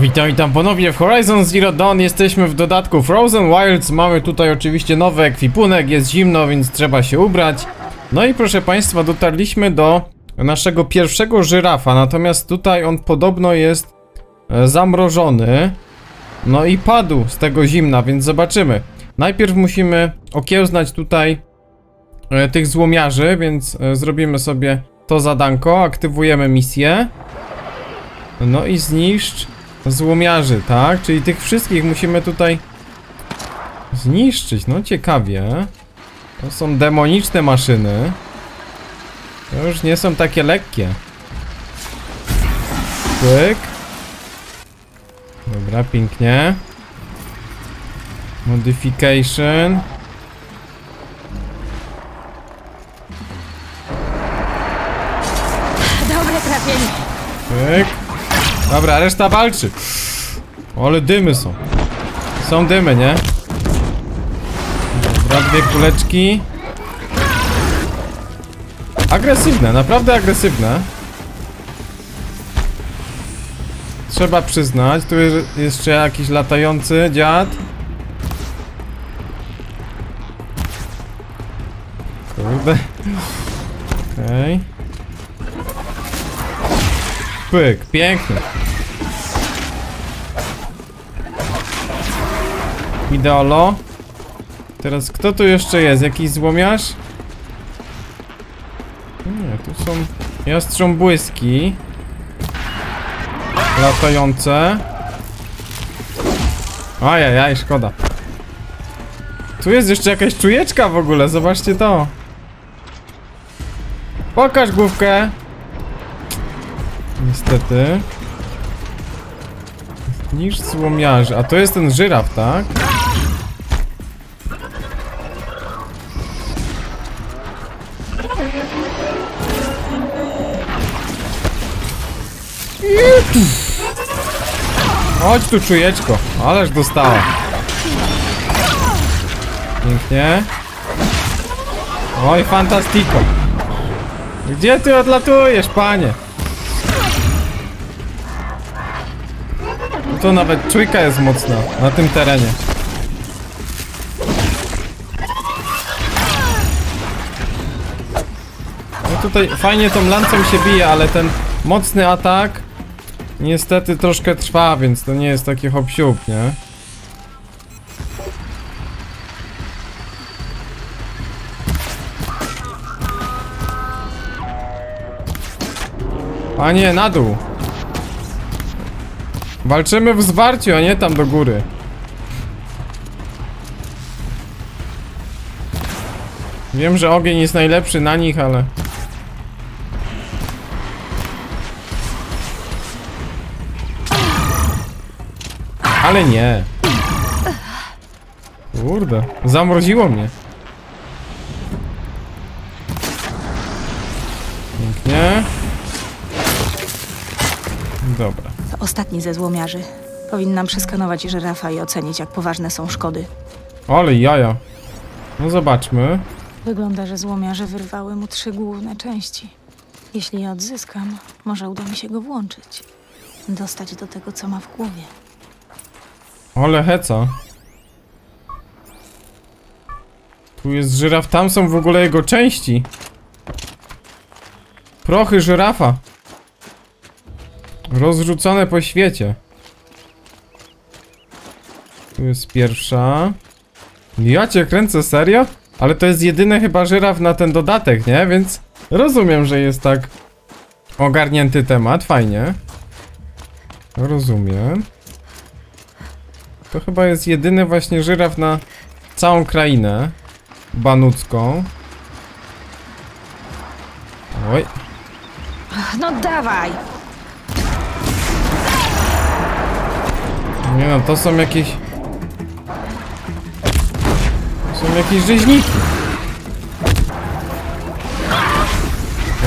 Witam ponownie w Horizon Zero Dawn, jesteśmy w dodatku Frozen Wilds, mamy tutaj oczywiście nowy ekwipunek, jest zimno, więc trzeba się ubrać. No i proszę Państwa, dotarliśmy do naszego pierwszego żyrafa, natomiast tutaj on podobno jest zamrożony. No i padł z tego zimna, więc zobaczymy. Najpierw musimy okiełznać tutaj tych złomiarzy, więc zrobimy sobie to zadanko, aktywujemy misję. No i zniszcz złomiarzy, tak? Czyli tych wszystkich musimy tutaj zniszczyć, no ciekawie. To są demoniczne maszyny. To już nie są takie lekkie. Pyk. Dobra, pięknie. Modification. Dobre trafienie. Pyk. Dobra, reszta walczy. Ale dymy są. Są dymy, nie? Dobra, dwie kuleczki. Agresywne, naprawdę agresywne. Trzeba przyznać. Tu jest jeszcze jakiś latający dziad. Kurde. Okej. Pyk, piękny. Ideolo. Teraz kto tu jeszcze jest? Jakiś złomiarz? Nie, tu są jastrząbłyski latające. Ajajaj, szkoda. Tu jest jeszcze jakaś czujeczka w ogóle, zobaczcie to. Pokaż główkę. Niestety. Niż złomiarzy. A to jest ten żyraf, tak? Chodź tu, czujeczko. Ależ dostała. Pięknie. Oj, fantastiko. Gdzie ty odlatujesz, panie? To nawet czujka jest mocna na tym terenie. No tutaj fajnie tą lancą się bije, ale ten mocny atak niestety troszkę trwa, więc to nie jest taki hop-siup, nie? Panie, na dół! Walczymy w zwarciu, a nie tam do góry. Wiem, że ogień jest najlepszy na nich, ale... Ale nie. Kurde, zamroziło mnie. Pięknie. Dobra. Ostatni ze złomiarzy. Powinnam przeskanować żyrafa i ocenić, jak poważne są szkody. Ale jaja. No zobaczmy. Wygląda, że złomiarze wyrwały mu 3 główne części. Jeśli je odzyskam, może uda mi się go włączyć. Dostać do tego, co ma w głowie. Ale heca. Tu jest żyraf, tam są w ogóle jego części. Prochy żyrafa. Rozrzucone po świecie. Tu jest pierwsza. Ja cię kręcę, serio? Ale to jest jedyny chyba żyraf na ten dodatek, nie? Więc rozumiem, że jest tak ogarnięty temat, fajnie. Rozumiem. To chyba jest jedyny właśnie żyraf na całą krainę banucką. Oj. No dawaj. Nie no, to są jakieś... To są jakieś rzeźniki.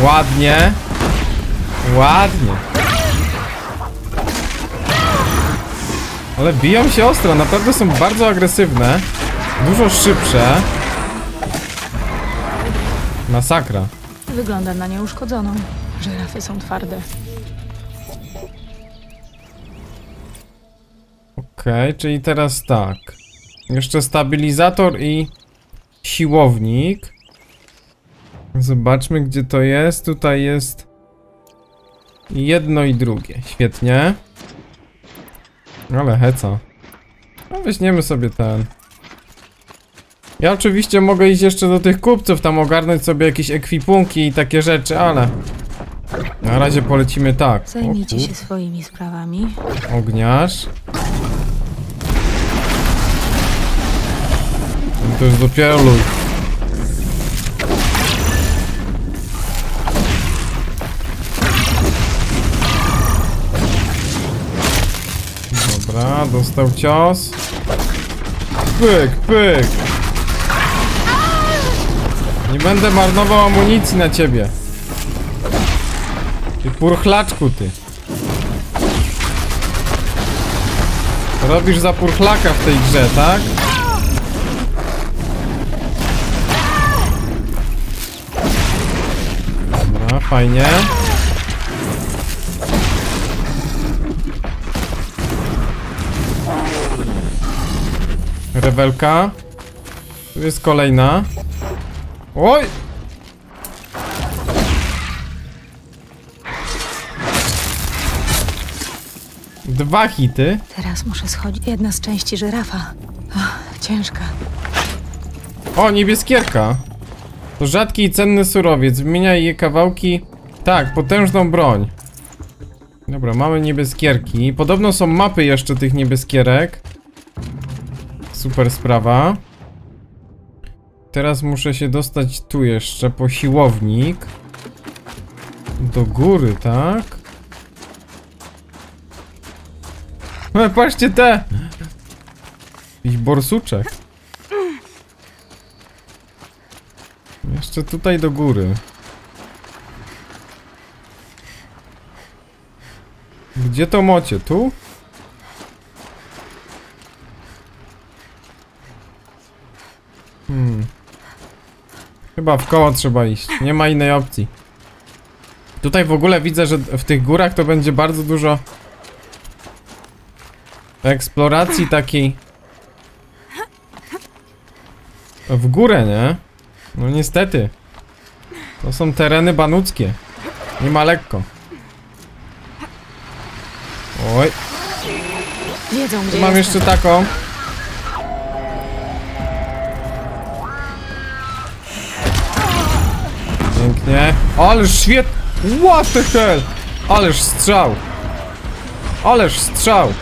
Ładnie. Ładnie. Ale biją się ostro, naprawdę są bardzo agresywne. Dużo szybsze. Masakra. Wygląda na nieuszkodzoną. Żyrafy są twarde. Okej, czyli teraz tak. Jeszcze stabilizator i siłownik. Zobaczmy, gdzie to jest. Tutaj jest jedno i drugie. Świetnie. Ale heca. No weźmiemy sobie ten. Ja oczywiście mogę iść jeszcze do tych kupców, tam ogarnąć sobie jakieś ekwipunki i takie rzeczy, ale na razie polecimy tak. Zajmijcie się swoimi sprawami. Ogniarz. To jest dopiero lód. Dobra, dostał cios. Pyk, pyk. Nie będę marnował amunicji na ciebie. Ty purchlaczku, ty. Robisz za purchlaka w tej grze, tak? Dobra, fajnie. Rewelka. Tu jest kolejna. Oj! Dwa hity. Teraz muszę schodzić. Jedna z części żyrafa. O, ciężka. O, niebieskierka. To rzadki i cenny surowiec. Wymieniaj je kawałki. Tak, potężną broń. Dobra, mamy niebieskierki. Podobno są mapy jeszcze tych niebieskierek. Super sprawa. Teraz muszę się dostać tu jeszcze po siłownik. Do góry, tak? No, patrzcie te! Jakiś borsuczek. Jeszcze tutaj do góry. Gdzie to mocie? Tu? Chyba w koło trzeba iść, nie ma innej opcji. Tutaj w ogóle widzę, że w tych górach to będzie bardzo dużo eksploracji takiej w górę, nie? No niestety. To są tereny banuckie. Nie ma lekko. Oj. Tu mam jeszcze taką. Nie, ależ świetnie. What the hell? Ależ strzał. Ależ strzał.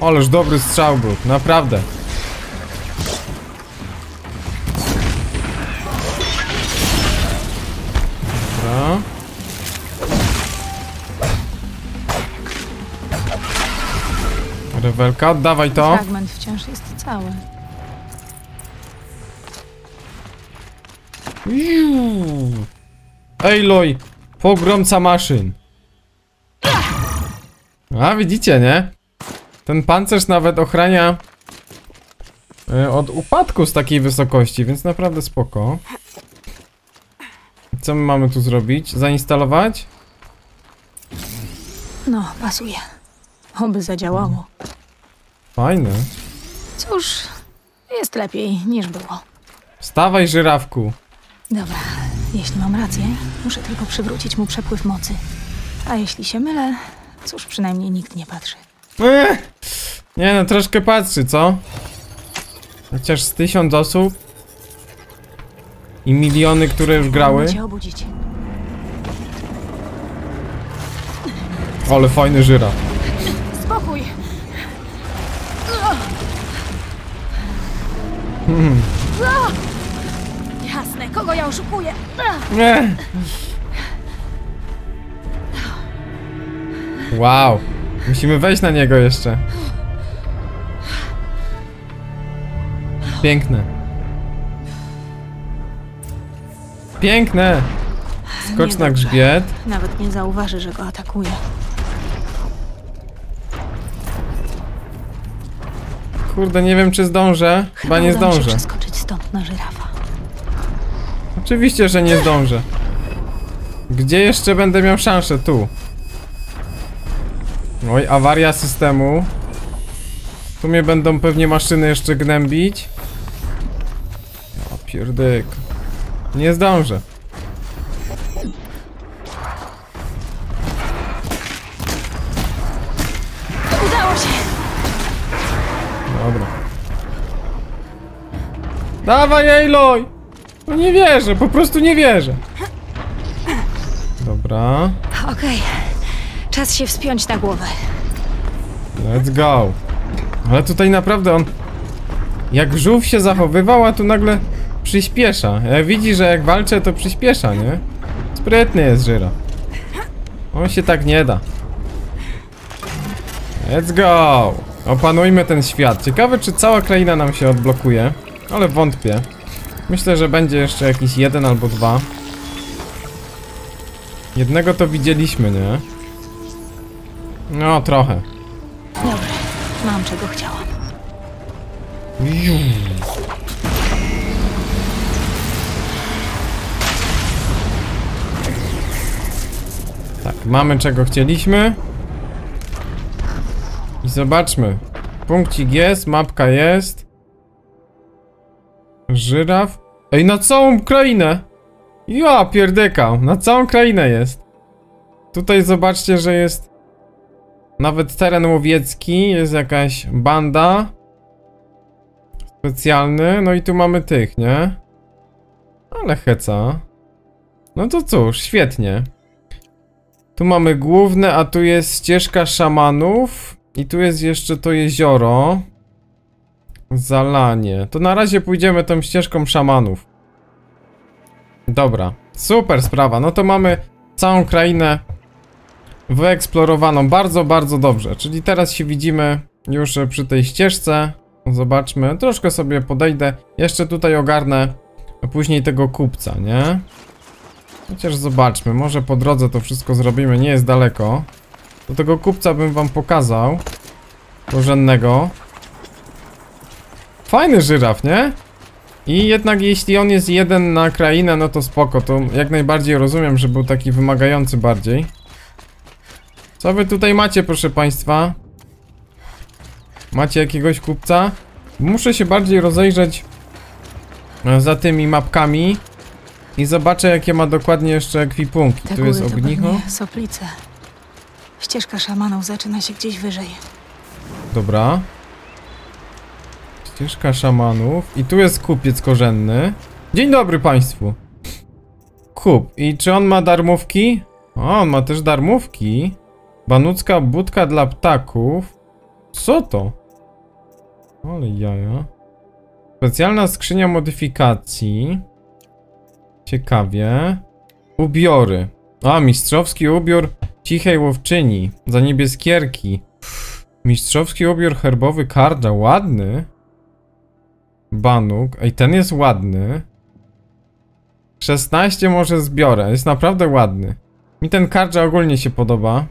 Ależ dobry strzał był, naprawdę. Dobra. Rewelka, dawaj to. Fragment wciąż jest cały. Aloy, pogromca maszyn. A widzicie, nie? Ten pancerz nawet ochrania od upadku z takiej wysokości, więc naprawdę spoko. Co my mamy tu zrobić? Zainstalować? No, pasuje. Oby zadziałało. Fajne. Cóż, jest lepiej niż było. Wstawaj, żyrawku. Dobra, jeśli mam rację, muszę tylko przywrócić mu przepływ mocy. A jeśli się mylę, cóż, przynajmniej nikt nie patrzy. Nie no, troszkę patrzy, co? Chociaż z 1000 osób i miliony, które już grały. Ale fajny żyra. Spokój. Jasne, kogo ja oszukuję? Nie. Wow. Musimy wejść na niego jeszcze. Piękne. Piękne. Skocz na grzbiet. Nawet nie zauważy, że go atakuje. Kurde, nie wiem, czy zdążę. Chyba nie zdążę. Muszę przeskoczyć stąd na żyrafa. Oczywiście, że nie zdążę. Gdzie jeszcze będę miał szansę? Tu. Oj, awaria systemu. Tu mnie będą pewnie maszyny jeszcze gnębić. O pierdyk. Nie zdążę. Udało się. Dobra. Dawaj, Aloy! No nie wierzę, po prostu nie wierzę. Dobra. Okej. Czas się wspiąć na głowę. Let's go. Ale tutaj naprawdę on jak żółw się zachowywał, a tu nagle przyspiesza. Widzi, że jak walczę, to przyspiesza, nie? Sprytny jest Żyra. On się tak nie da. Let's go. Opanujmy ten świat. Ciekawe, czy cała kraina nam się odblokuje. Ale wątpię. Myślę, że będzie jeszcze jakiś jeden albo dwa. Jednego to widzieliśmy, nie? No, trochę. Dobra, mam czego chciałam. Tak, mamy czego chcieliśmy. I zobaczmy. Punkcik jest, mapka jest. Żyraf. Ej, na całą krainę! Ja pierdykam, na całą krainę jest. Tutaj zobaczcie, że jest nawet teren łowiecki, jest jakaś banda. Specjalny, no i tu mamy tych, nie? Ale heca. No to cóż, świetnie. Tu mamy główne, a tu jest ścieżka szamanów. I tu jest jeszcze to jezioro. Zalanie. To na razie pójdziemy tą ścieżką szamanów. Dobra, super sprawa, no to mamy całą krainę wyeksplorowaną bardzo, bardzo dobrze. Czyli teraz się widzimy już przy tej ścieżce. Zobaczmy, troszkę sobie podejdę. Jeszcze tutaj ogarnę później tego kupca, nie? Chociaż zobaczmy, może po drodze to wszystko zrobimy, nie jest daleko. Do tego kupca bym wam pokazał. Korzennego. Fajny żyraf, nie? I jednak jeśli on jest jeden na krainę, no to spoko, to jak najbardziej rozumiem, że był taki wymagający bardziej. Co wy tutaj macie, proszę państwa? Macie jakiegoś kupca? Muszę się bardziej rozejrzeć za tymi mapkami i zobaczę, jakie ma dokładnie jeszcze ekwipunki. Tu jest ognicho. Soplice. Ścieżka szamanów zaczyna się gdzieś wyżej. Dobra. Ścieżka szamanów. I tu jest kupiec korzenny. Dzień dobry państwu. Kup. I czy on ma darmówki? O, on ma też darmówki. Banucka budka dla ptaków. Co to? Ale jaja. Specjalna skrzynia modyfikacji. Ciekawie. Ubiory. A, mistrzowski ubiór cichej łowczyni. Za niebieskierki. Mistrzowski ubiór herbowy karda. Ładny. Banuk. Ej, ten jest ładny. 16 może zbiorę. Jest naprawdę ładny. Mi ten kardża ogólnie się podoba.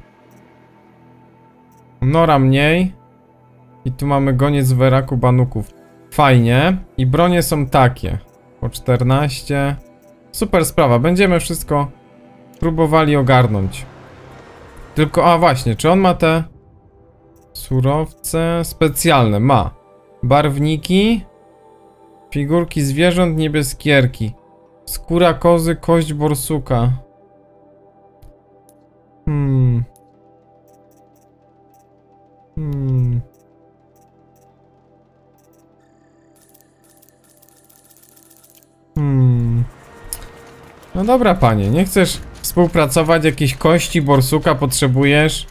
Nora mniej. I tu mamy goniec w weraku banuków. Fajnie. I bronie są takie. Po 14. Super sprawa. Będziemy wszystko próbowali ogarnąć. Tylko, a właśnie, czy on ma te surowce specjalne? Ma. Barwniki. Figurki zwierząt, niebieskierki. Skóra kozy, kość borsuka. No dobra, panie, nie chcesz współpracować? Jakieś kości borsuka potrzebujesz?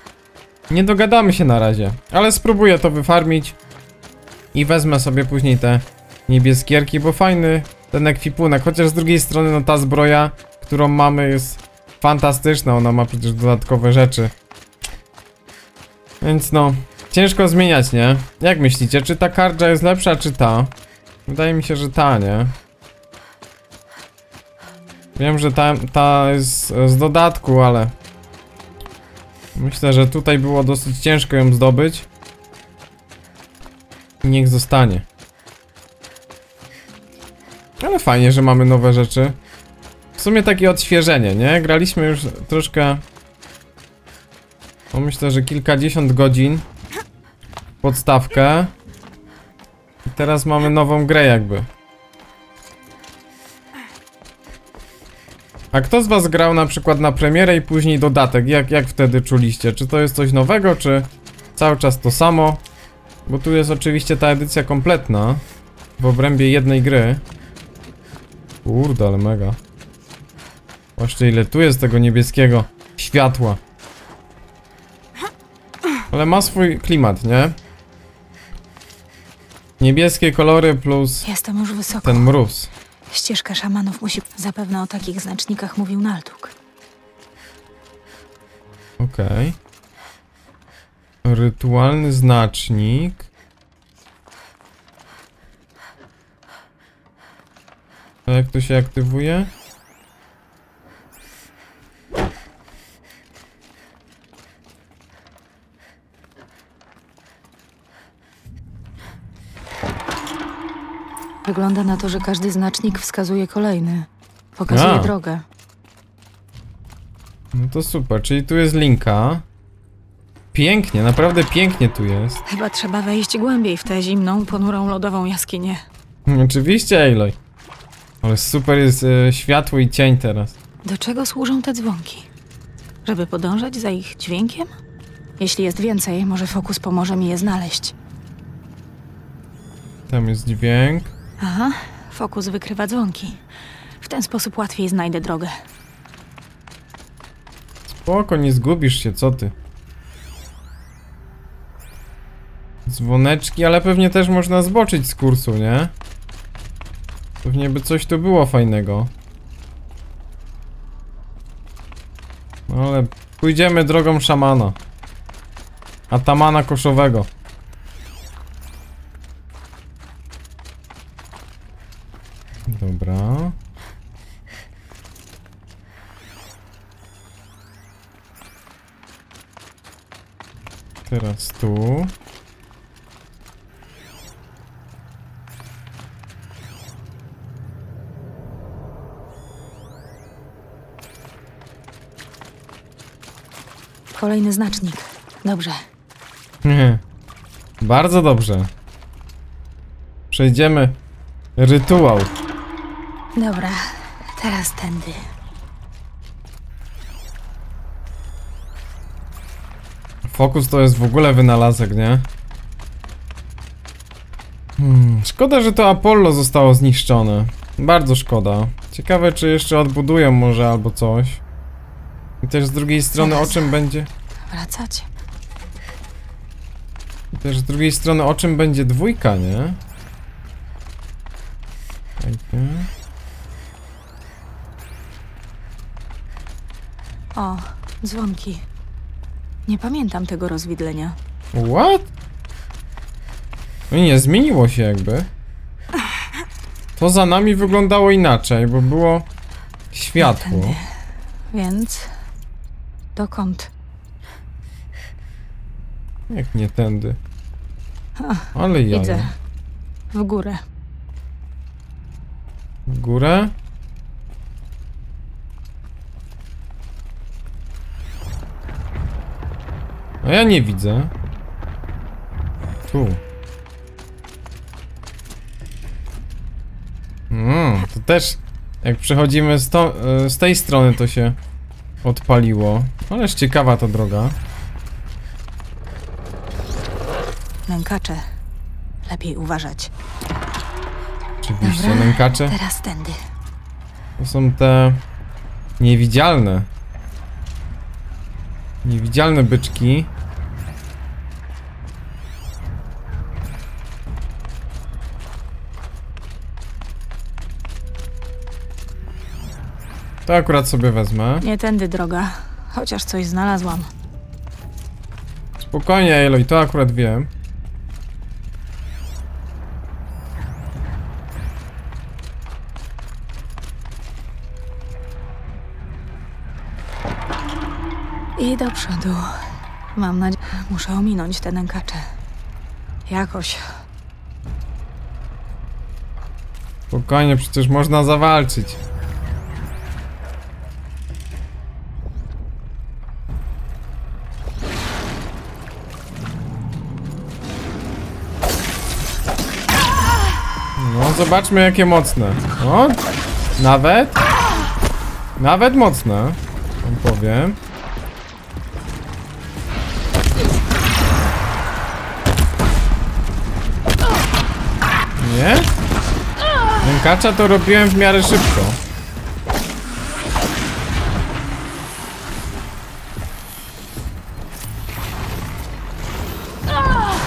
Nie dogadamy się na razie, ale spróbuję to wyfarmić i wezmę sobie później te niebieskierki, bo fajny ten ekwipunek, chociaż z drugiej strony no ta zbroja, którą mamy, jest fantastyczna, ona ma przecież dodatkowe rzeczy. Więc no, ciężko zmieniać, nie? Jak myślicie, czy ta kardża jest lepsza, czy ta? Wydaje mi się, że ta, nie? Wiem, że ta jest z dodatku, ale myślę, że tutaj było dosyć ciężko ją zdobyć. Niech zostanie. Ale fajnie, że mamy nowe rzeczy. W sumie takie odświeżenie, nie? Graliśmy już troszkę No myślę, że kilkadziesiąt godzin. Podstawkę. I teraz mamy nową grę jakby. A kto z was grał na przykład na premierę i później dodatek? Jak wtedy czuliście? Czy to jest coś nowego, czy cały czas to samo? Bo tu jest oczywiście ta edycja kompletna w obrębie jednej gry. Kurde, ale mega. Właśnie ile tu jest tego niebieskiego światła. Ale ma swój klimat, nie? Niebieskie kolory plus jestem już wysoko. Ten mróz. Ścieżka szamanów musi... Zapewne o takich znacznikach mówił Naltuk. Okej. Rytualny znacznik. A jak to się aktywuje? Wygląda na to, że każdy znacznik wskazuje kolejny. Pokazuje drogę. No to super, czyli tu jest linka. Pięknie, naprawdę pięknie tu jest. Chyba trzeba wejść głębiej w tę zimną, ponurą, lodową jaskinię. Oczywiście, Aloy. Ale super jest światło i cień teraz. Do czego służą te dzwonki? Żeby podążać za ich dźwiękiem? Jeśli jest więcej, może fokus pomoże mi je znaleźć. Tam jest dźwięk. Aha, fokus wykrywa dzwonki. W ten sposób łatwiej znajdę drogę. Spoko, nie zgubisz się, co ty? Dzwoneczki, ale pewnie też można zboczyć z kursu, nie? Pewnie by coś tu było fajnego. No ale pójdziemy drogą szamana. Atamana koszowego. Dobra. Teraz tu. Kolejny znacznik. Dobrze. Bardzo dobrze. Przejdziemy rytuał. Dobra, teraz tędy. Fokus to jest w ogóle wynalazek, nie? Szkoda, że to Apollo zostało zniszczone. Bardzo szkoda. Ciekawe, czy jeszcze odbudują może albo coś. I też z drugiej strony o czym będzie... Wracać? I też z drugiej strony o czym będzie dwójka, nie? Takie. O, dzwonki. Nie pamiętam tego rozwidlenia. What? No nie, zmieniło się jakby. To za nami wyglądało inaczej, bo było światło. Tędy. Więc... Dokąd? Jak nie tędy. Ale ja. Widzę. W górę. W górę? No ja nie widzę. Tu. To też jak przechodzimy z tej strony to się odpaliło. Ależ ciekawa ta droga. Nękacze. Lepiej uważać. Oczywiście. Dobra, nękacze. Teraz tędy. To są te niewidzialne. Niewidzialne byczki. To akurat sobie wezmę. Nie tędy droga, chociaż coś znalazłam. Spokojnie, Aloy, to akurat wiem. I do przodu. Mam nadzieję, muszę ominąć te nękacze. Jakoś. Spokojnie, przecież można zawalczyć. No, zobaczmy jakie mocne. No, nawet. Nawet mocne. Wam powiem. Nie? Rękacza to robiłem w miarę szybko.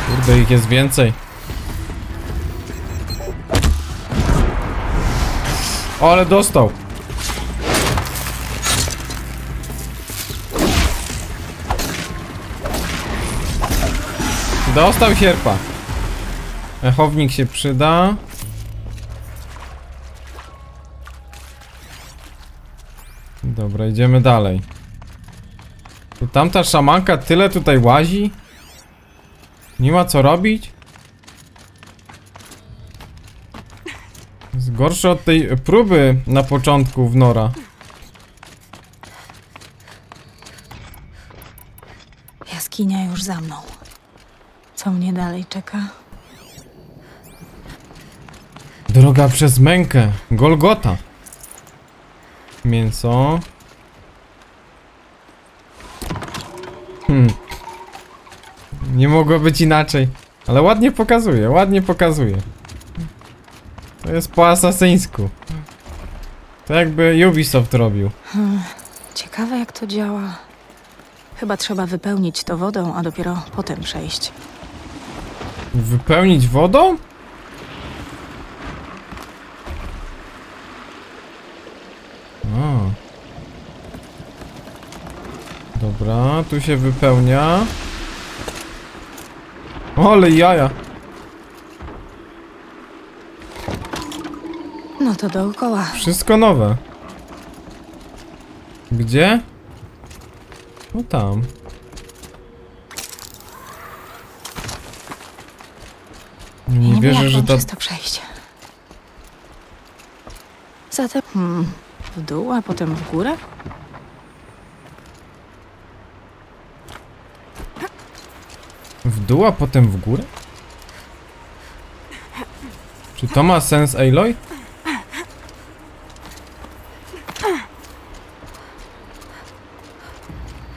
Kurde, ich jest więcej. O, ale dostał. Dostał sierpa. Echownik się przyda. Dobra, idziemy dalej. To tamta szamanka tyle tutaj łazi? Nie ma co robić? Jest gorsze od tej próby na początku w Nora. Jaskinia już za mną. Co mnie dalej czeka? Droga przez mękę. Golgota. Mięso. Nie mogło być inaczej. Ale ładnie pokazuje, ładnie pokazuje. To jest po asasyńsku. To jakby Ubisoft robił. Ciekawe jak to działa. Chyba trzeba wypełnić to wodą, a dopiero potem przejść. Wypełnić wodą? A. Dobra, tu się wypełnia. Ale jaja. No to dookoła. Wszystko nowe. Gdzie? No tam. Nie wierzę, że przez to przejść. Zatem w dół, a potem w górę? W dół, a potem w górę? Czy to ma sens, Aloy?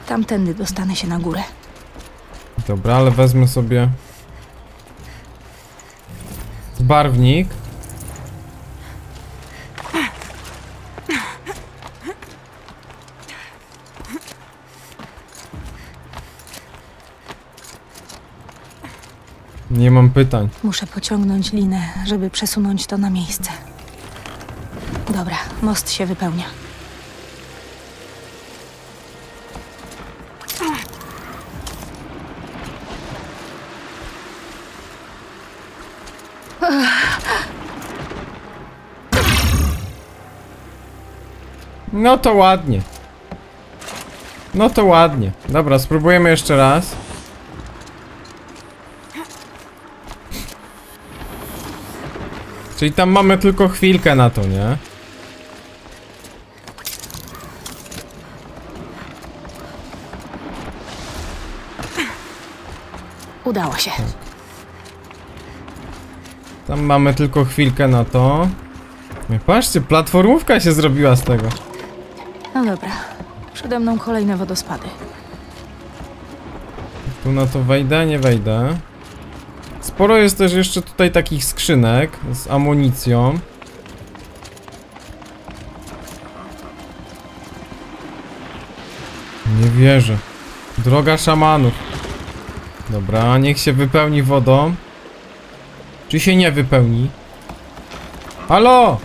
Tamtędy dostanę się na górę. Dobra, ale wezmę sobie barwnik. Nie mam pytań. Muszę pociągnąć linę, żeby przesunąć to na miejsce. Dobra, most się wypełnia. No to ładnie. No to ładnie. Dobra, spróbujemy jeszcze raz. Czyli tam mamy tylko chwilkę na to, nie? Udało się. Tak. Tam mamy tylko chwilkę na to. Patrzcie, platformówka się zrobiła z tego. No dobra, przede mną kolejne wodospady. Tu na to wejdę, nie wejdę. Sporo jest też jeszcze tutaj takich skrzynek z amunicją. Nie wierzę. Droga szamanów. Dobra, niech się wypełni wodą. Czy się nie wypełni? Halo!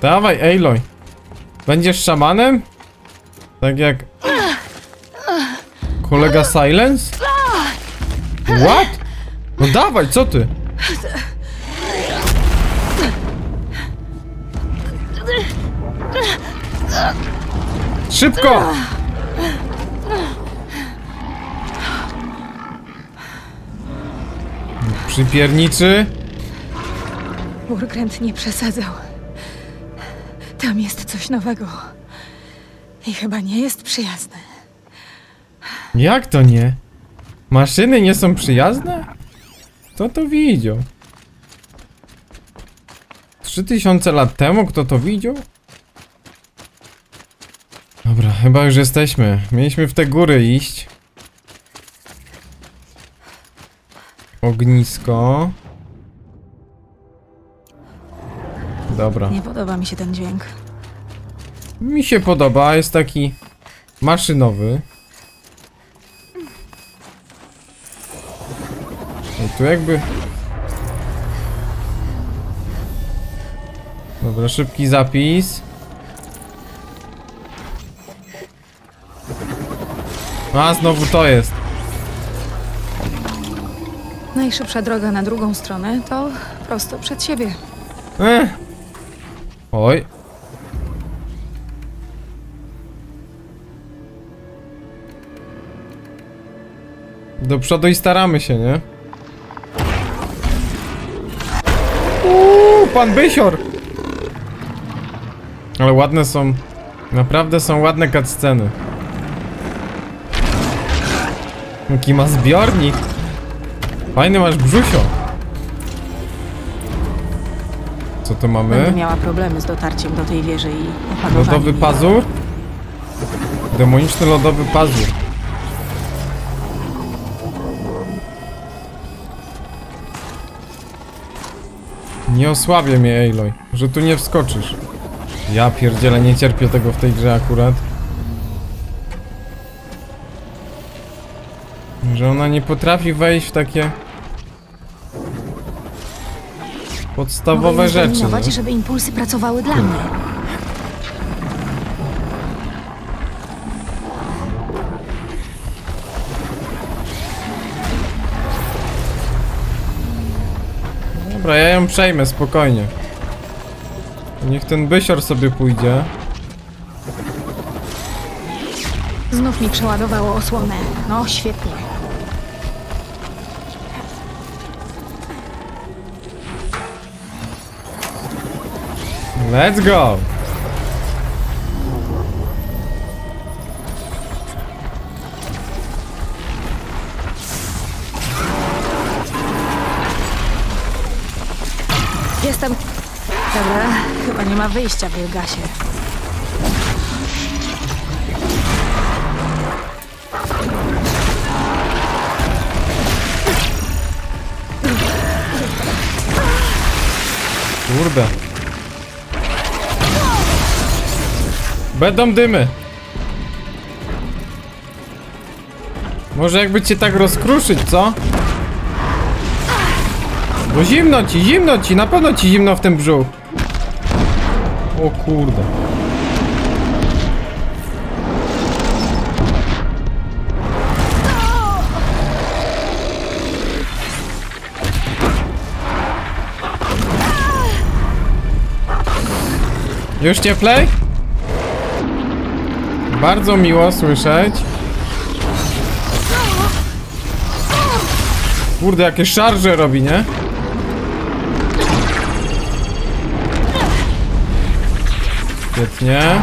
Dawaj, Aloy. Będziesz szamanem? Tak jak kolega Silence? What? No dawaj, co ty? Szybko! Przypierniczy. Burgrand nie przesadzał. Tam jest coś nowego. I chyba nie jest przyjazne. Jak to nie? Maszyny nie są przyjazne? Kto to widział? 3000 lat temu kto to widział? Dobra, chyba już jesteśmy. Mieliśmy w te góry iść. Ognisko. Dobra. Nie podoba mi się ten dźwięk. Mi się podoba, jest taki maszynowy. I tu jakby... Dobra, szybki zapis. A, znowu to jest. Najszybsza droga na drugą stronę to prosto przed siebie. Oj. Do przodu i staramy się, nie? Uuu, pan Bysior! Ale ładne są... Naprawdę są ładne cutsceny. Jaki ma zbiornik? Fajny masz brzusio. Co to mamy? Będę miała problemy z dotarciem do tej wieży i opanowaniem. Lodowy pazur? Demoniczny lodowy pazur. Nie osłabię mnie, Aloy, że tu nie wskoczysz. Ja pierdzielę, nie cierpię tego w tej grze akurat. Że ona nie potrafi wejść w takie... podstawowe rzeczy. Mogę żeby impulsy pracowały dla mnie. Dobra, ja ją przejmę, spokojnie. Niech ten Bysior sobie pójdzie. Znów mi przeładowało osłonę. No, świetnie. Let's go! Jestem... Dobra, chyba nie ma wyjścia w Wielgasie. Kurde. Będą dymy. Może jakby cię tak rozkruszyć, co? Bo zimno ci, na pewno ci zimno w tym brzuchu. O kurde. Już cieplej? Bardzo miło słyszeć. Kurde, jakie szarże robi, nie? Świetnie.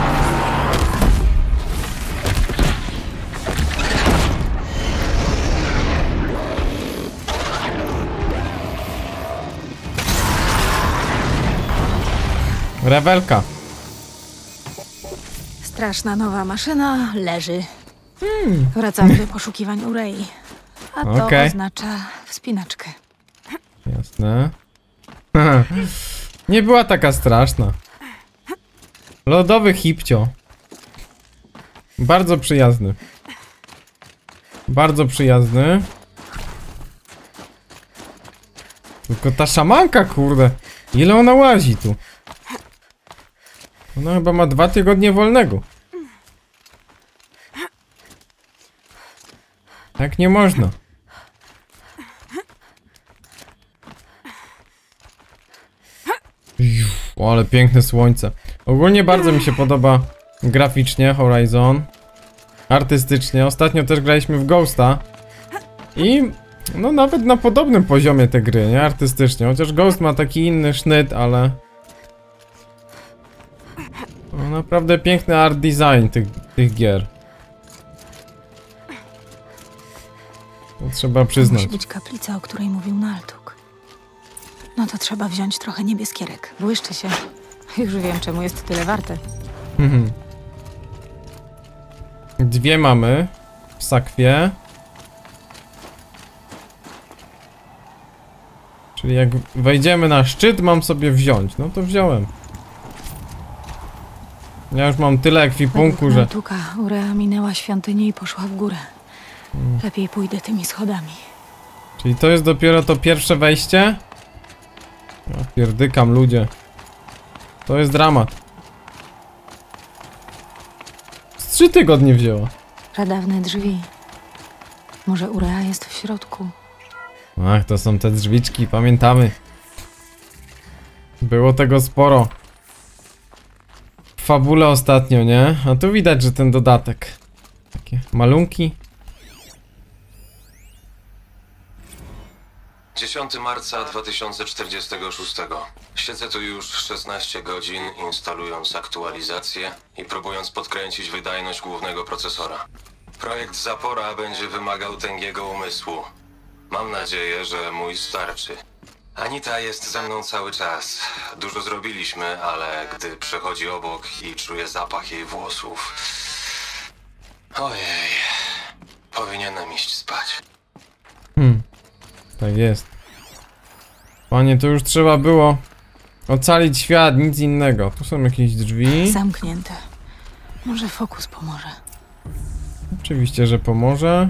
Rewelka. Straszna nowa maszyna leży. Wracam do poszukiwań Urei. A to oznacza wspinaczkę. Jasne. Nie była taka straszna. Lodowy hipcio. Bardzo przyjazny. Bardzo przyjazny. Tylko ta szamanka, kurde. Ile ona łazi tu? Ona chyba ma 2 tygodnie wolnego. Tak nie można. O, ale piękne słońce. Ogólnie bardzo mi się podoba graficznie Horizon. Artystycznie. Ostatnio też graliśmy w Ghosta. I no nawet na podobnym poziomie te gry, nie? Artystycznie. Chociaż Ghost ma taki inny sznyt, ale... No naprawdę piękny art design tych gier. To trzeba przyznać. Musi być kaplica, o której mówił Naltuk. No to trzeba wziąć trochę niebieskierek. Błyszczy się. Już wiem, czemu jest tyle warte. Dwie mamy w sakwie. Czyli jak wejdziemy na szczyt, mam sobie wziąć. No to wziąłem. Ja już mam tyle ekwipunku, że... Urea minęła świątynię i poszła w górę. Lepiej pójdę tymi schodami. Czyli to jest dopiero to pierwsze wejście? Ja pierdykam, ludzie. To jest dramat. Z 3 tygodnie wzięło. Pradawne drzwi. Może Urea jest w środku. Ach, to są te drzwiczki, pamiętamy. Było tego sporo. Fabule ostatnio, nie? A tu widać, że ten dodatek. Takie malunki. 10 marca 2046. Siedzę tu już 16 godzin, instalując aktualizację i próbując podkręcić wydajność głównego procesora. Projekt Zapora będzie wymagał tęgiego umysłu. Mam nadzieję, że mój starczy. Anita jest ze mną cały czas. Dużo zrobiliśmy, ale gdy przechodzi obok i czuję zapach jej włosów... Ojej... Powinienem iść spać. Tak jest. Panie, to już trzeba było ocalić świat, nic innego. Tu są jakieś drzwi. Zamknięte. Może fokus pomoże. Oczywiście, że pomoże.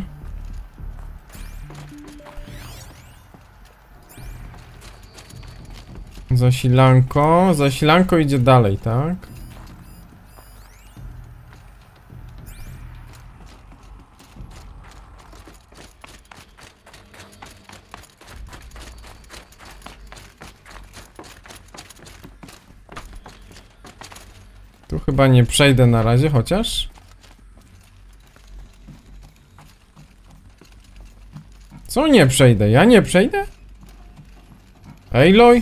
Zasilanko. Zasilanko idzie dalej, tak? Tu chyba nie przejdę na razie, chociaż... Co nie przejdę? Ja nie przejdę? Aloy?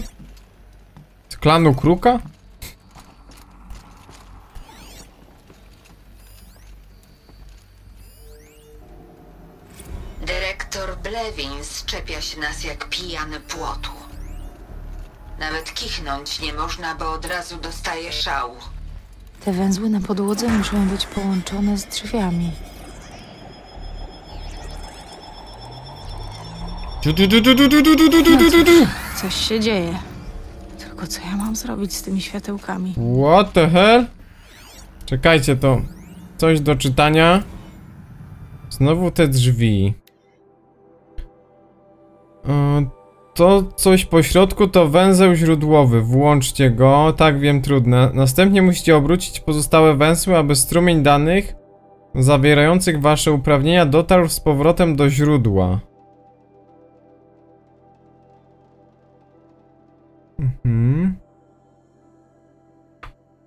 Z klanu Kruka? Dyrektor Blewins czepia się nas jak pijany płotu. Nawet kichnąć nie można, bo od razu dostaje szału. Te węzły na podłodze muszą być połączone z drzwiami. No, coś się dzieje. Tylko co ja mam zrobić z tymi światełkami? What the hell? Czekajcie, to coś do czytania. Znowu te drzwi. To coś po środku to węzeł źródłowy. Włączcie go. Tak, wiem, trudne. Następnie musicie obrócić pozostałe węzły, aby strumień danych zawierających wasze uprawnienia dotarł z powrotem do źródła.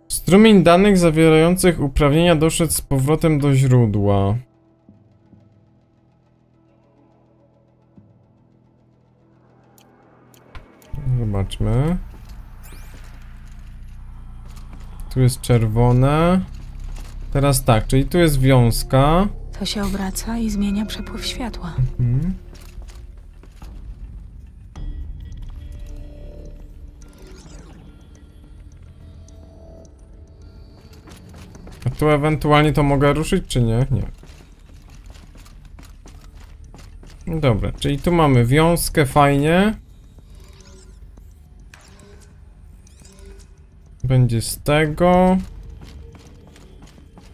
Strumień danych zawierających uprawnienia doszedł z powrotem do źródła. Zobaczmy. Tu jest czerwone. Teraz tak, czyli tu jest wiązka. To się obraca i zmienia przepływ światła. A tu ewentualnie to mogę ruszyć, czy nie? Nie. Dobra, czyli tu mamy wiązkę, fajnie. Będzie z tego.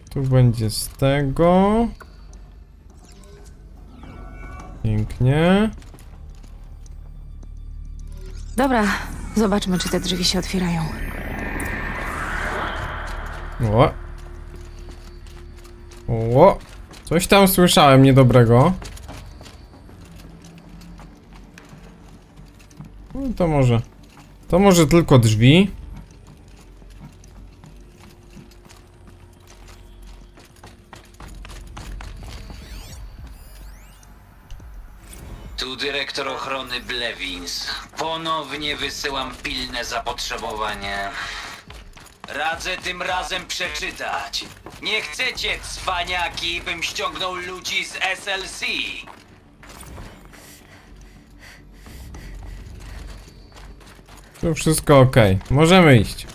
Tu będzie z tego. Pięknie. Dobra, zobaczmy, czy te drzwi się otwierają. O. O. Coś tam słyszałem niedobrego. No to może. To może tylko drzwi. Dyrektor ochrony Blewins. Ponownie wysyłam pilne zapotrzebowanie. Radzę tym razem przeczytać. Nie chcecie, cwaniaki, bym ściągnął ludzi z SLC. To wszystko okej. Możemy iść.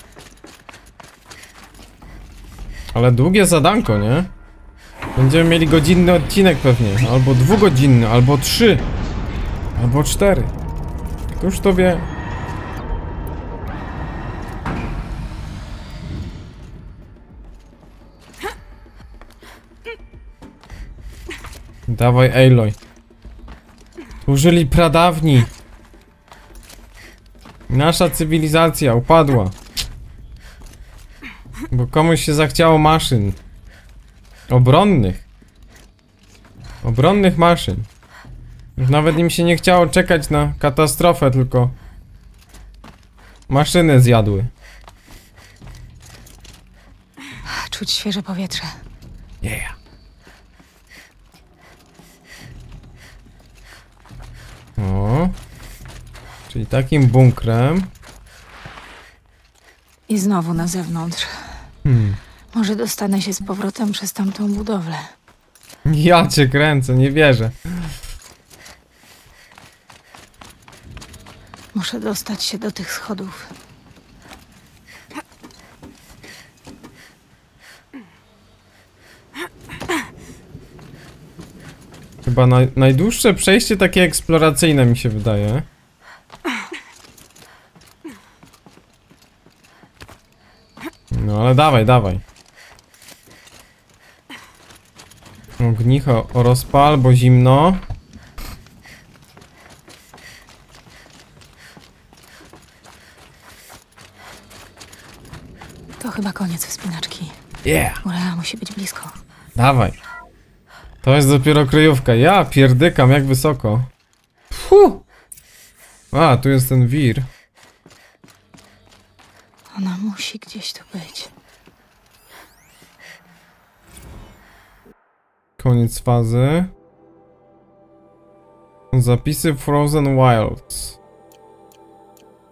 Ale długie zadanko, nie? Będziemy mieli godzinny odcinek pewnie. Albo dwugodzinny, albo 3. Albo 4. Już to wie. Dawaj, Aloy. Użyli pradawni. Nasza cywilizacja upadła. Bo komuś się zachciało maszyn. Obronnych. Obronnych maszyn. Już nawet im się nie chciało czekać na katastrofę, tylko maszyny zjadły. Czuć świeże powietrze. Yeah. O. Czyli takim bunkrem. I znowu na zewnątrz. Może dostanę się z powrotem przez tamtą budowlę. Ja cię kręcę, nie wierzę. Muszę dostać się do tych schodów. Chyba najdłuższe przejście takie eksploracyjne mi się wydaje. No ale dawaj, dawaj. Ognicho rozpal, bo zimno. To chyba koniec wspinaczki. Yeah. Ura, musi być blisko. Dawaj. To jest dopiero kryjówka. Ja pierdykam, jak wysoko. Fuh. A, tu jest ten wir. Ona musi gdzieś tu być. Koniec fazy. Zapisy Frozen Wilds.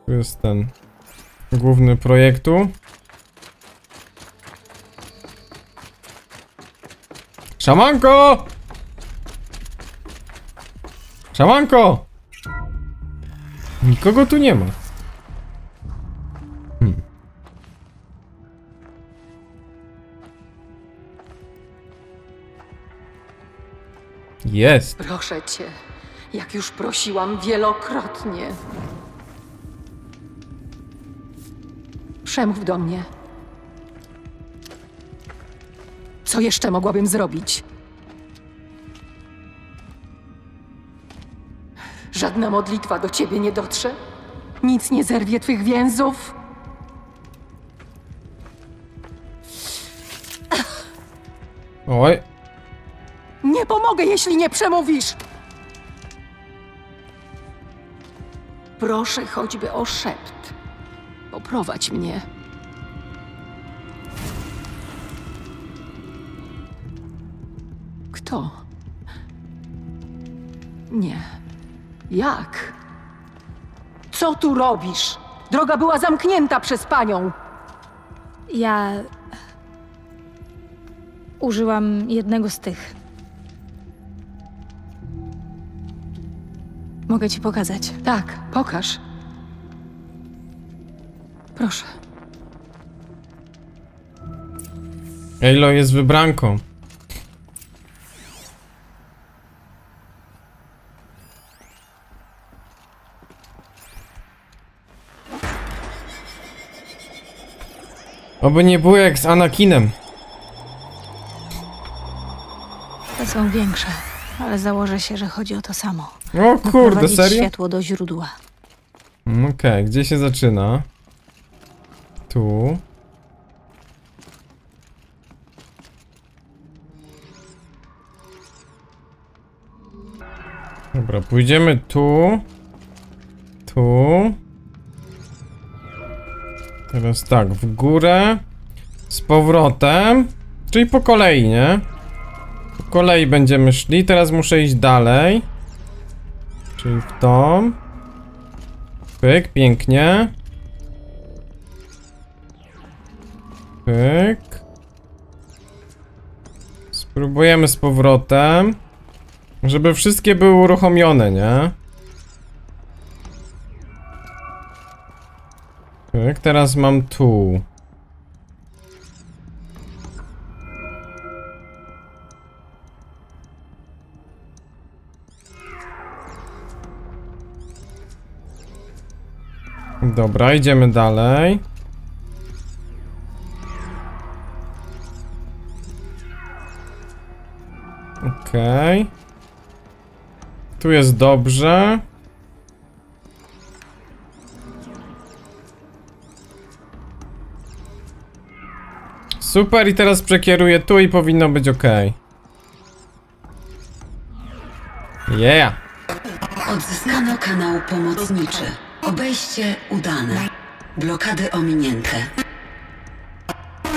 Tu jest ten główny projektu. Szamanko! Szamanko! Nikogo tu nie ma. Jest. Proszę cię, jak już prosiłam wielokrotnie. Przemów do mnie. Co jeszcze mogłabym zrobić? Żadna modlitwa do ciebie nie dotrze? Nic nie zerwie twych więzów? Oj. Nie pomogę, jeśli nie przemówisz! Proszę choćby o szept. Poprowadź mnie. Kto? Nie. Jak? Co tu robisz? Droga była zamknięta przez panią. Ja... użyłam jednego z tych. Mogę ci pokazać. Tak, pokaż. Proszę. Aloy jest wybranką. Oby nie było jak z Anakinem. Te są większe. Ale założę się, że chodzi o to samo. O kurde, serio? Światło do źródła. Okej, gdzie się zaczyna? Tu. Dobra, pójdziemy tu. Tu. Teraz tak, w górę. Z powrotem. Czyli po kolei, nie? Po kolei będziemy szli, teraz muszę iść dalej. Czyli w tą. Pyk, pięknie. Pyk. Spróbujemy z powrotem. Żeby wszystkie były uruchomione, nie? Pyk, teraz mam tu. Dobra, idziemy dalej. Okej. Tu jest dobrze. Super, i teraz przekieruję tu i powinno być okej. Yeah. Odzyskano kanał pomocniczy. Obejście udane. Blokady ominięte.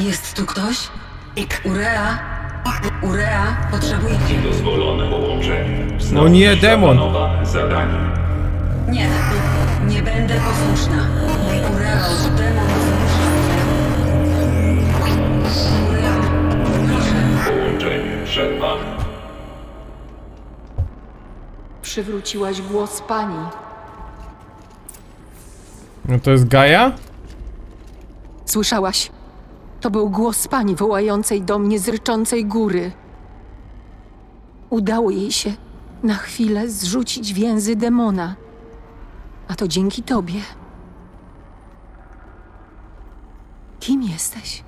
Jest tu ktoś? Urea. Urea potrzebuje... Niedozwolone połączenie. No nie, demon! Zadanie. Nie. Nie będę posłuszna. Urea, demon posłuszna. Urea, proszę. Połączenie przed wami. Przywróciłaś głos pani. No to jest Gaja? Słyszałaś? To był głos pani wołającej do mnie z Ryczącej Góry. Udało jej się na chwilę zrzucić więzy demona. A to dzięki tobie. Kim jesteś?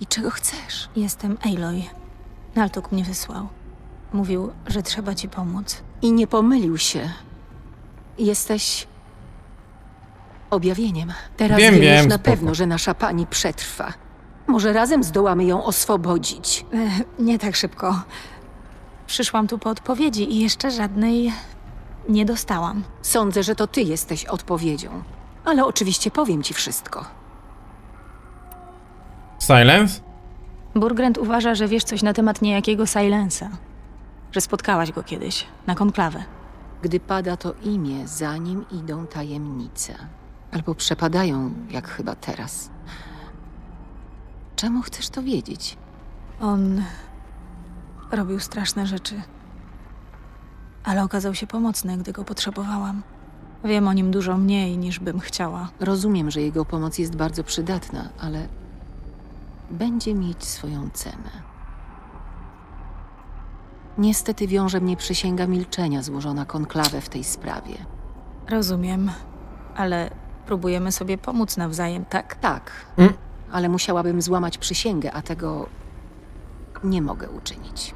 I czego chcesz? Jestem Aloy. Naltuk mnie wysłał. Mówił, że trzeba ci pomóc. I nie pomylił się. Jesteś objawieniem. Teraz wiem na pewno, że nasza pani przetrwa. Może razem zdołamy ją oswobodzić. Nie tak szybko. Przyszłam tu po odpowiedzi i jeszcze żadnej nie dostałam. Sądzę, że to ty jesteś odpowiedzią. Ale oczywiście powiem ci wszystko. Silence? Burgrand uważa, że wiesz coś na temat niejakiego Silence'a. Że spotkałaś go kiedyś na konklawę. Gdy pada to imię, za nim idą tajemnice. Albo przepadają, jak chyba teraz. Czemu chcesz to wiedzieć? On robił straszne rzeczy. Ale okazał się pomocny, gdy go potrzebowałam. Wiem o nim dużo mniej, niż bym chciała. Rozumiem, że jego pomoc jest bardzo przydatna, ale... będzie mieć swoją cenę. Niestety wiąże mnie przysięga milczenia złożona konklawę w tej sprawie. Rozumiem, ale próbujemy sobie pomóc nawzajem, tak? Tak, ale musiałabym złamać przysięgę, a tego nie mogę uczynić.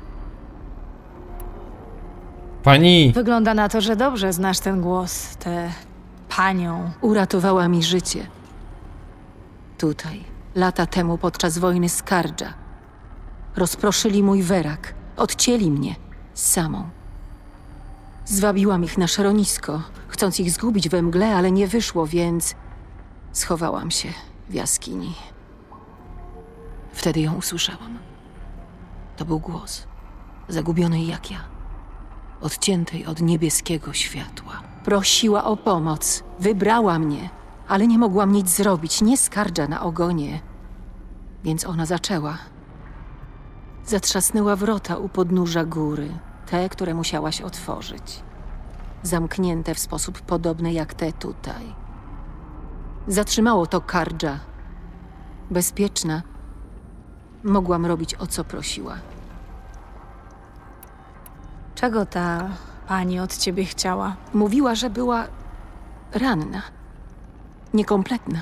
Pani! Wygląda na to, że dobrze znasz ten głos, tę panią. Uratowała mi życie. Tutaj, lata temu podczas wojny Skardża. Rozproszyli mój werak. Odcięli mnie. Samą. Zwabiłam ich na szaronisko, chcąc ich zgubić we mgle, ale nie wyszło, więc... schowałam się w jaskini. Wtedy ją usłyszałam. To był głos. Zagubionej jak ja. Odciętej od niebieskiego światła. Prosiła o pomoc. Wybrała mnie. Ale nie mogłam nic zrobić. Nie Skardża na ogonie. Więc ona zaczęła. Zatrzasnęła wrota u podnóża góry, te, które musiałaś otworzyć. Zamknięte w sposób podobny jak te tutaj. Zatrzymało to Skardża. Bezpieczna, mogłam robić, o co prosiła. Czego ta pani od ciebie chciała? Mówiła, że była ranna, niekompletna.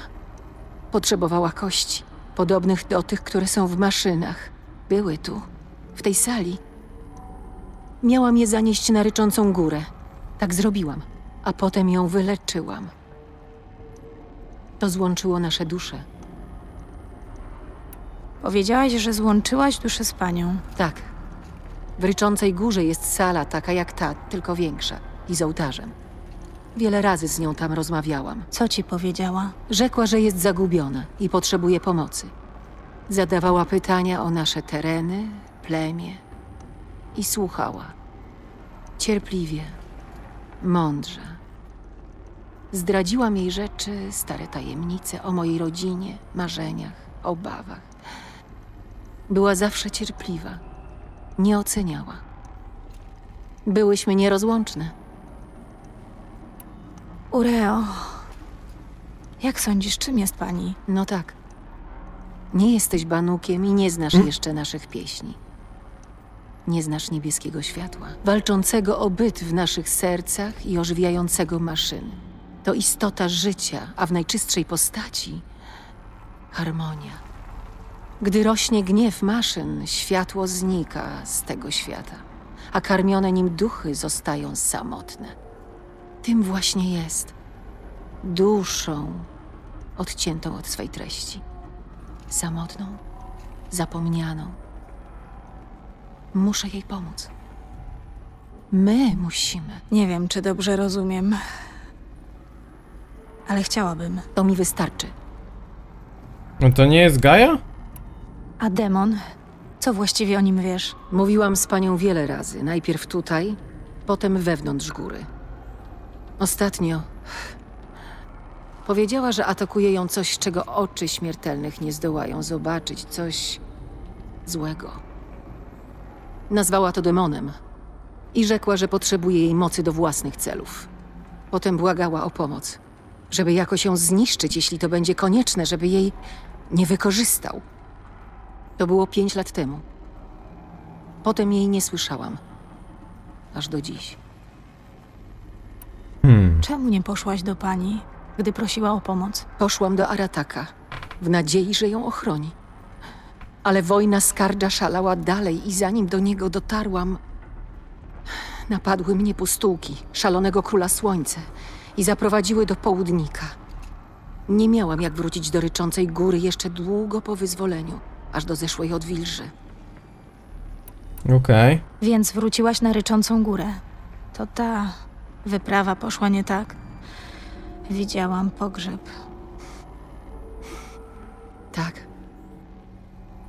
Potrzebowała kości, podobnych do tych, które są w maszynach. Były tu, w tej sali. Miałam je zanieść na Ryczącą Górę. Tak zrobiłam, a potem ją wyleczyłam. To złączyło nasze dusze. Powiedziałaś, że złączyłaś duszę z panią. Tak. W Ryczącej Górze jest sala taka jak ta, tylko większa i z ołtarzem. Wiele razy z nią tam rozmawiałam. Co ci powiedziała? Rzekła, że jest zagubiona i potrzebuje pomocy. Zadawała pytania o nasze tereny, plemię i słuchała. Cierpliwie, mądrze. Zdradziłam jej rzeczy, stare tajemnice o mojej rodzinie, marzeniach, obawach. Była zawsze cierpliwa. Nie oceniała. Byłyśmy nierozłączne. Ureo, jak sądzisz, czym jest pani? No tak. Nie jesteś banukiem i nie znasz jeszcze naszych pieśni. Nie znasz niebieskiego światła, walczącego o byt w naszych sercach i ożywiającego maszyny. To istota życia, a w najczystszej postaci harmonia. Gdy rośnie gniew maszyn, światło znika z tego świata, a karmione nim duchy zostają samotne. Tym właśnie jest. Duszą odciętą od swej treści. Samotną, zapomnianą. Muszę jej pomóc. My musimy. Nie wiem, czy dobrze rozumiem, ale chciałabym. To mi wystarczy. No to nie jest Gaja? A demon? Co właściwie o nim wiesz? Mówiłam z panią wiele razy. Najpierw tutaj, potem wewnątrz góry. Ostatnio powiedziała, że atakuje ją coś, czego oczy śmiertelnych nie zdołają zobaczyć. Coś złego. Nazwała to demonem i rzekła, że potrzebuje jej mocy do własnych celów. Potem błagała o pomoc, żeby jakoś ją zniszczyć, jeśli to będzie konieczne, żeby jej nie wykorzystał. To było 5 lat temu. Potem jej nie słyszałam. Aż do dziś. Czemu nie poszłaś do pani, gdy prosiła o pomoc? Poszłam do Arataka, w nadziei, że ją ochroni. Ale wojna skardza szalała dalej i zanim do niego dotarłam, napadły mnie pustułki szalonego króla słońce i zaprowadziły do południka. Nie miałam jak wrócić do Ryczącej Góry jeszcze długo po wyzwoleniu, aż do zeszłej odwilży. Okej. Więc wróciłaś na Ryczącą Górę. To ta wyprawa poszła nie tak. Widziałam pogrzeb. Tak.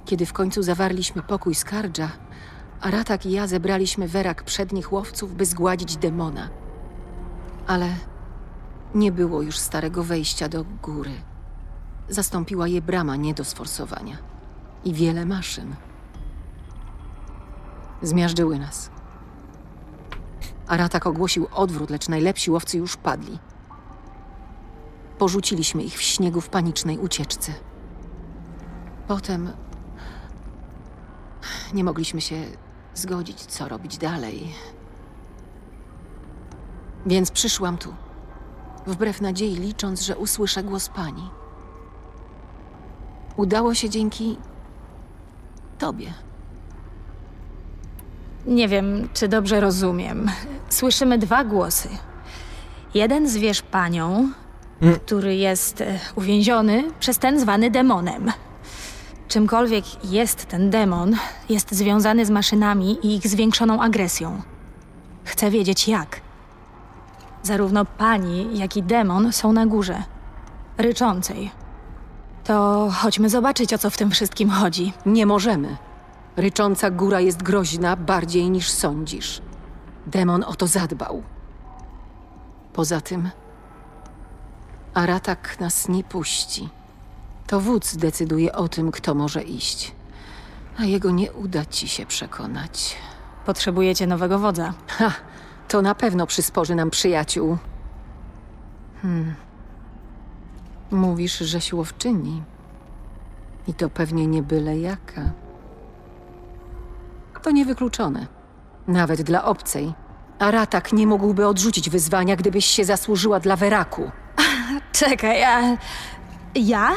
Kiedy w końcu zawarliśmy pokój z Kardża, Aratak i ja zebraliśmy werak przednich łowców, by zgładzić demona. Ale nie było już starego wejścia do góry. Zastąpiła je brama nie do sforsowania. I wiele maszyn. Zmiażdżyły nas. Aratak ogłosił odwrót, lecz najlepsi łowcy już padli. Porzuciliśmy ich w śniegu w panicznej ucieczce. Potem nie mogliśmy się zgodzić, co robić dalej. Więc przyszłam tu, wbrew nadziei, licząc, że usłyszę głos pani. Udało się dzięki tobie. Nie wiem, czy dobrze rozumiem. Słyszymy 2 głosy. Jeden zwierz panią, który jest uwięziony przez ten zwany demonem. Czymkolwiek jest ten demon, jest związany z maszynami i ich zwiększoną agresją. Chcę wiedzieć jak. Zarówno pani, jak i demon są na górze. Ryczącej. To chodźmy zobaczyć, o co w tym wszystkim chodzi. Nie możemy. Rycząca Góra jest groźna bardziej niż sądzisz. Demon o to zadbał. Poza tym Aratak nas nie puści. To wódz decyduje o tym, kto może iść. A jego nie uda ci się przekonać. Potrzebujecie nowego wodza. Ha! To na pewno przysporzy nam przyjaciół. Mówisz, że siłowczyni. I to pewnie nie byle jaka. To niewykluczone. Nawet dla obcej. Aratak nie mógłby odrzucić wyzwania, gdybyś się zasłużyła dla weraku. Czekaj, a... ja?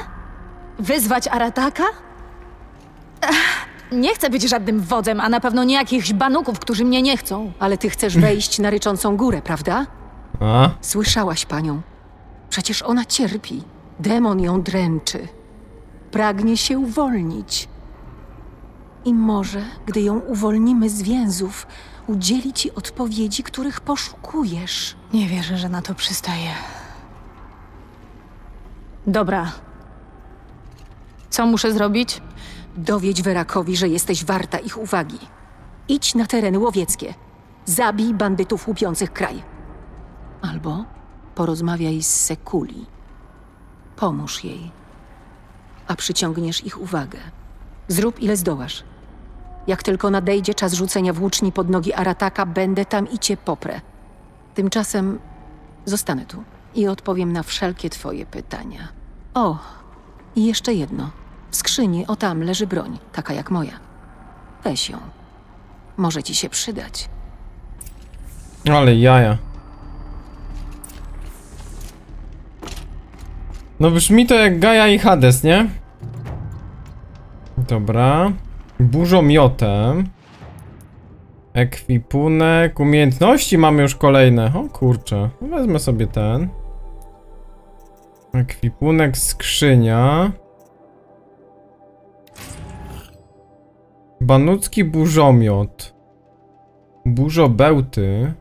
Wyzwać Arataka? Nie chcę być żadnym wodzem, a na pewno nie jakichś banuków, którzy mnie nie chcą. Ale ty chcesz wejść na Ryczącą Górę, prawda? A? Słyszałaś panią. Przecież ona cierpi. Demon ją dręczy. Pragnie się uwolnić. I może, gdy ją uwolnimy z więzów, udzieli ci odpowiedzi, których poszukujesz. Nie wierzę, że na to przystaje. Dobra. Co muszę zrobić? Dowiedź werakowi, że jesteś warta ich uwagi. Idź na tereny łowieckie. Zabij bandytów łupiących kraj. Albo porozmawiaj z Sekuli. Pomóż jej, a przyciągniesz ich uwagę. Zrób ile zdołasz. Jak tylko nadejdzie czas rzucenia włóczni pod nogi Arataka, będę tam i cię poprę. Tymczasem zostanę tu i odpowiem na wszelkie twoje pytania. O, i jeszcze jedno. W skrzyni o tam leży broń, taka jak moja. Weź ją. Może ci się przydać. Ale jaja. No brzmi to jak Gaja i Hades, nie? Dobra. Burzomiotem. Ekwipunek. Umiejętności mamy już kolejne. O kurczę. Wezmę sobie ten. Ekwipunek, skrzynia. Banucki burzomiot. Burzobełty.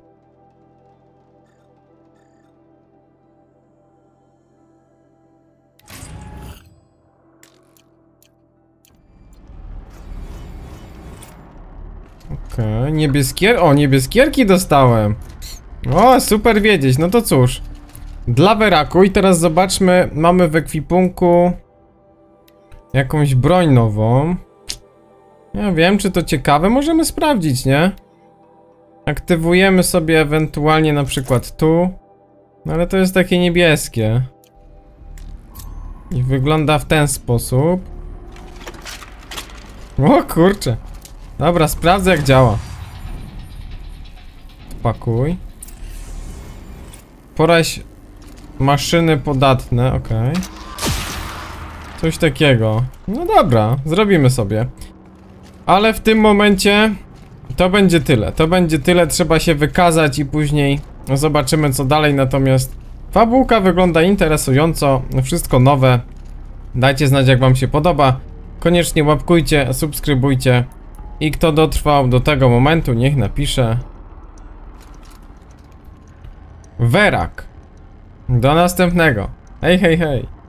Okej, niebieskier... O, niebieskierki dostałem. O, super wiedzieć, no to cóż. Dla Weraku i teraz zobaczmy, mamy w ekwipunku jakąś broń nową. Ja wiem, czy to ciekawe, możemy sprawdzić, nie? Aktywujemy sobie ewentualnie na przykład tu. No ale to jest takie niebieskie. I wygląda w ten sposób. O kurczę. Dobra, sprawdzę jak działa. Pakuj. Poraź maszyny podatne, okej. Coś takiego. No dobra, zrobimy sobie. Ale w tym momencie to będzie tyle. To będzie tyle, trzeba się wykazać i później zobaczymy co dalej. Natomiast fabułka wygląda interesująco, wszystko nowe. Dajcie znać jak wam się podoba. Koniecznie łapkujcie, subskrybujcie. I kto dotrwał do tego momentu, niech napisze Werak. Do następnego. Hej, hej, hej.